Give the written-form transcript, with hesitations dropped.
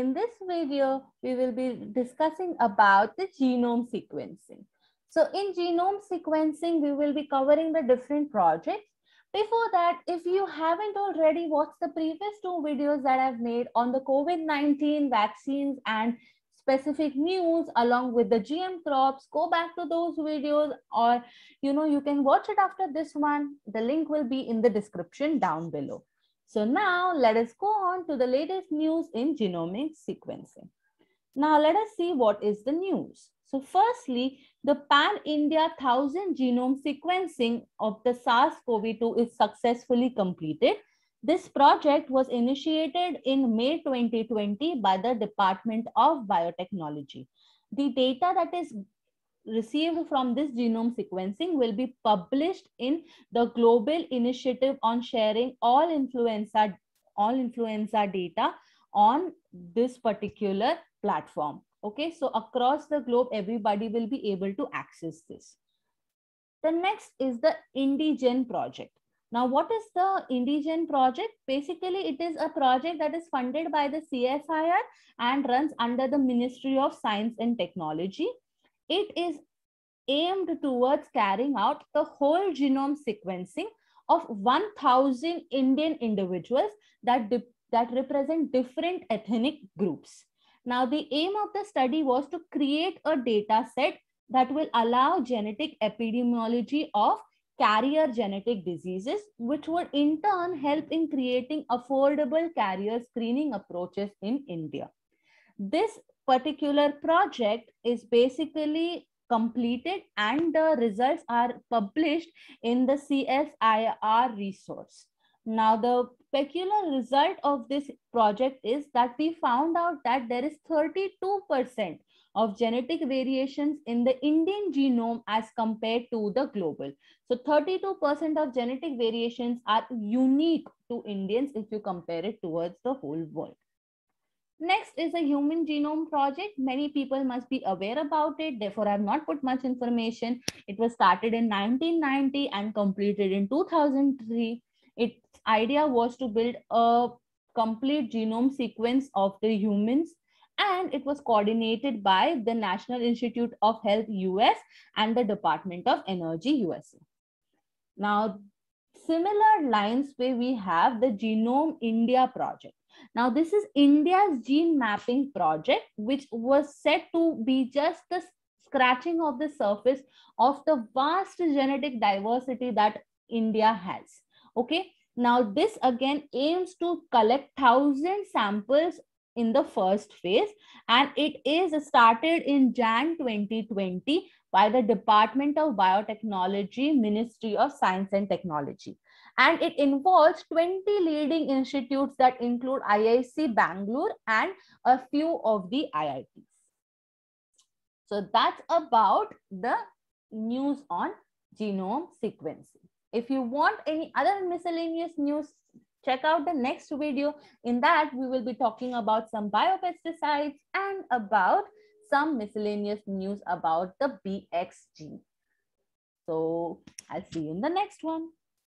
In this video, we will be discussing about the genome sequencing. So in genome sequencing, we will be covering the different projects. Before that, if you haven't already watched the previous two videos that I've made on the COVID-19 vaccines and specific news along with the GM crops, go back to those videos, or you can watch it after this one. The link will be in the description down below. So now let us go on to the latest news in genomic sequencing. Now let us see what is the news. So firstly, the Pan-India 1000 genome sequencing of the SARS-CoV-2 is successfully completed. This project was initiated in May 2020 by the Department of Biotechnology. The data that is received from this genome sequencing will be published in the Global Initiative on sharing all influenza data on this particular platform. Okay, so across the globe, everybody will be able to access this. The next is the IndiGen project. Now, what is the IndiGen project? Basically, it is a project that is funded by the CSIR and runs under the Ministry of Science and Technology. It is aimed towards carrying out the whole genome sequencing of 1,000 Indian individuals that represent different ethnic groups. Now, the aim of the study was to create a data set that will allow genetic epidemiology of carrier genetic diseases, which would in turn help in creating affordable carrier screening approaches in India. This particular project is basically completed and the results are published in the CSIR resource. Now, the peculiar result of this project is that we found out that there is 32% of genetic variations in the Indian genome as compared to the global. So 32% of genetic variations are unique to Indians if you compare it towards the whole world. Next is a human genome project. Many people must be aware about it. Therefore, I have not put much information. It was started in 1990 and completed in 2003. Its idea was to build a complete genome sequence of the humans, and it was coordinated by the National Institute of Health US and the Department of Energy USA. Now, similar lines where we have the Genome India project. Now, this is India's gene mapping project, which was said to be just the scratching of the surface of the vast genetic diversity that India has. Okay, now this again aims to collect 1,000 samples in the first phase, and it is started in Jan 2020 by the Department of Biotechnology, Ministry of Science and Technology. And it involves 20 leading institutes that include IISc Bangalore and a few of the IITs. So that's about the news on genome sequencing. If you want any other miscellaneous news, check out the next video. In that, we will be talking about some biopesticides and about some miscellaneous news about the BX gene. So I'll see you in the next one.